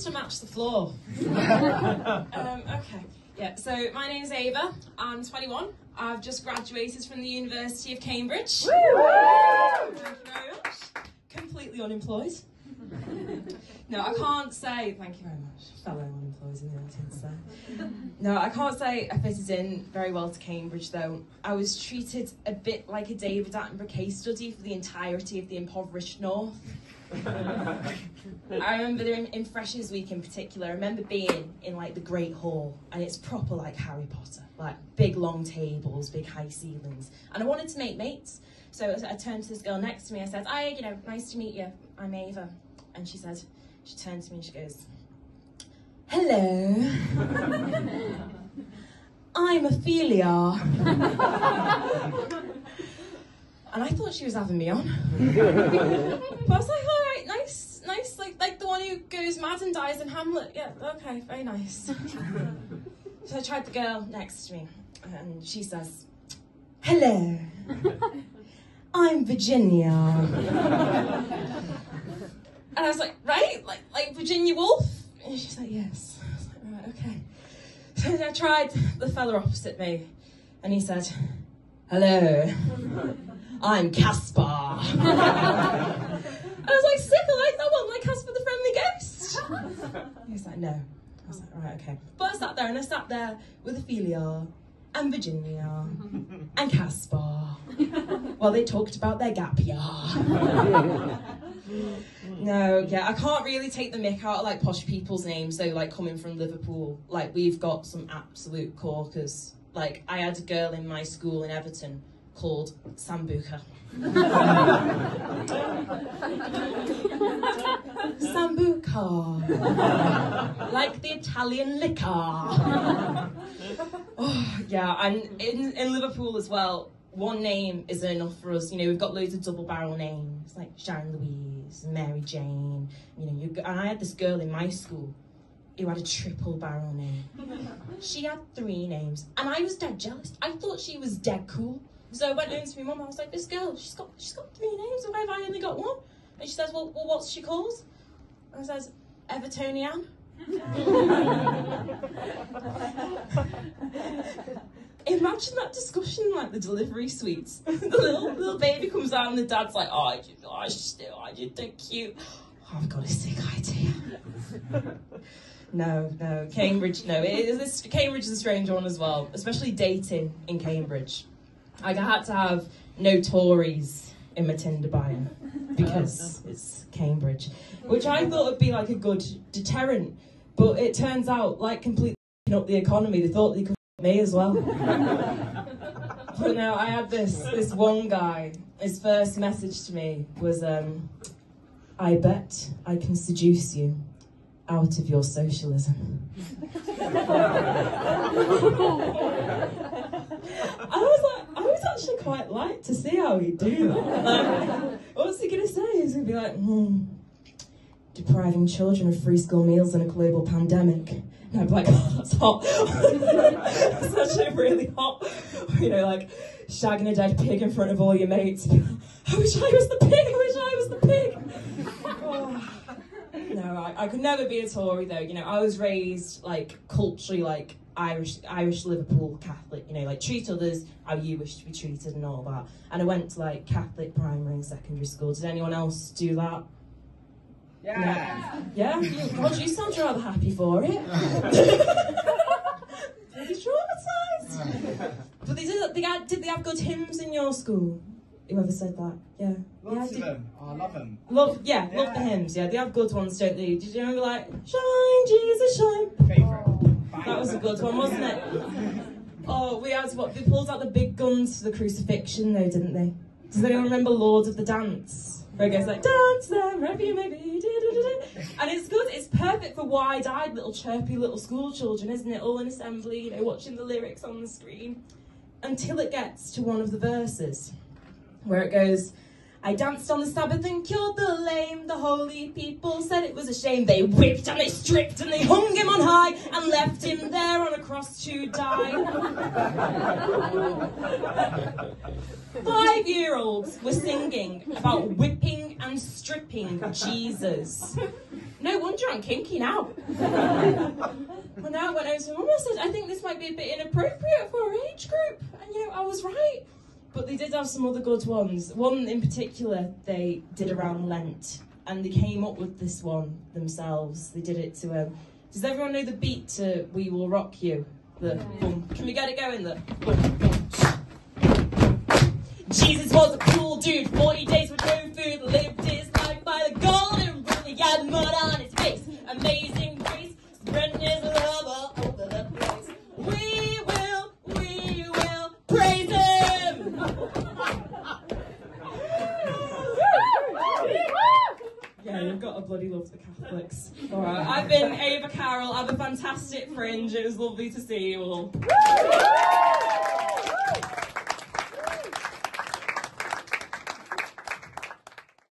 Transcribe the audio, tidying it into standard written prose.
needs to match the floor. Okay. Yeah, so my name's Eva, I'm 21. I've just graduated from the University of Cambridge. Woo! Thank you very much. Completely unemployed. No, I can't say, thank you very much, fellow unemployed in the audience there. No, I can't say I fitted in very well to Cambridge though. I was treated a bit like a David Attenborough case study for the entirety of the impoverished North. I remember in Freshers Week in particular, I remember being in like the Great Hall, and it's proper like Harry Potter, like big long tables, big high ceilings, and I wanted to make mates. So I turned to this girl next to me, I said, "Hi, you know, nice to meet you, I'm Ava." And she said, she turned to me and she goes, "Hello, I'm Ophelia." And I thought she was having me on. But I was like, all right, nice, nice, like the one who goes mad and dies in Hamlet. Yeah, okay, very nice. So I tried the girl next to me, and she says, "Hello, I'm Virginia." And I was like, right? Like Virginia Woolf? And she's like, yes. I was like, right, okay. So I tried the fella opposite me, and he said, "Hello, I'm Caspar." I was like, sick, I like that one, like Caspar the Friendly Ghost. He was like, no. I was like, alright, okay. But I sat there with Ophelia and Virginia and Caspar while they talked about their gap year. No, yeah, I can't really take the mick out of like posh people's names though, like coming from Liverpool, like we've got some absolute corkers. Like, I had a girl in my school in Everton called Sambuca. Sambuca. Like the Italian liquor. Oh, yeah, and in Liverpool as well, one name isn't enough for us. You know, we've got loads of double barrel names, like Sharon Louise, Mary Jane. You know, and I had this girl in my school who had a triple barrel name. She had three names, and I was dead jealous. I thought she was dead cool. So I went home to my mum, I was like, this girl, she's got three names, and why have I only got one? And she says, well what's she called? And I says, Evertonian. Imagine that discussion, like the delivery suites. The little baby comes out and the dad's like, oh, you're so cute. Oh, I've got a sick idea. No, Cambridge, no. Cambridge is a strange one as well, especially dating in Cambridge. Like, I had to have no Tories in my Tinder bio because it's Cambridge, which I thought would be like a good deterrent, but it turns out, like completely up the economy, they thought they could me as well. But no, I had this one guy, his first message to me was, I bet I can seduce you out of your socialism. I was actually quite light to see how he'd do that. Like, what was he going to say? He's going to be like, depriving children of free school meals in a global pandemic. And I'd be like, oh, that's hot. That's actually really hot. Or, you know, like, shagging a dead pig in front of all your mates. I wish I was the pig, Oh. No, I could never be a Tory though, you know, I was raised, like, culturally, like, Irish Liverpool Catholic, you know, like, treat others how you wish to be treated and all that. And I went to, like, Catholic primary and secondary school. Did anyone else do that? Yeah! No. Yeah? God, you sound rather happy for it. Pretty traumatised! But did they have good hymns in your school? Whoever said that, yeah. Lots of them. Oh, I love them. Love the hymns, yeah. They have good ones, don't they? Did you remember, like, shine, Jesus, shine? Favourite. Oh, that was a good one, wasn't it? Oh, we had what? They pulled out the big guns for the crucifixion, though, didn't they? Does anyone remember Lord of the Dance? Where it goes like, dance there, wherever you may be. And it's good, it's perfect for wide-eyed little chirpy little school children, isn't it? All in assembly, you know, watching the lyrics on the screen. Until it gets to one of the verses, where it goes, I danced on the Sabbath and cured the lame. The holy people said it was a shame. They whipped and they stripped and they hung him on high and left him there on a cross to die. 5-year-olds were singing about whipping and stripping Jesus. No wonder I'm kinky now. Well, now I went over to my mum and said, I think this might be a bit inappropriate for our age group. And, you know, I was right. But they did have some other good ones. One in particular they did around Lent. And they came up with this one themselves. They did it to, does everyone know the beat to We Will Rock You? The boom. Can we get it going there? Jesus was a cool dude, 40 days with no food, lived his life by the golden rule. He had mud on his face, amazing grace, spreading his love all over the place. We will praise him! Yeah, you've got to bloody love the Catholics. All right, I've been Eva Carroll, I have a fantastic fringe, it was lovely to see you all.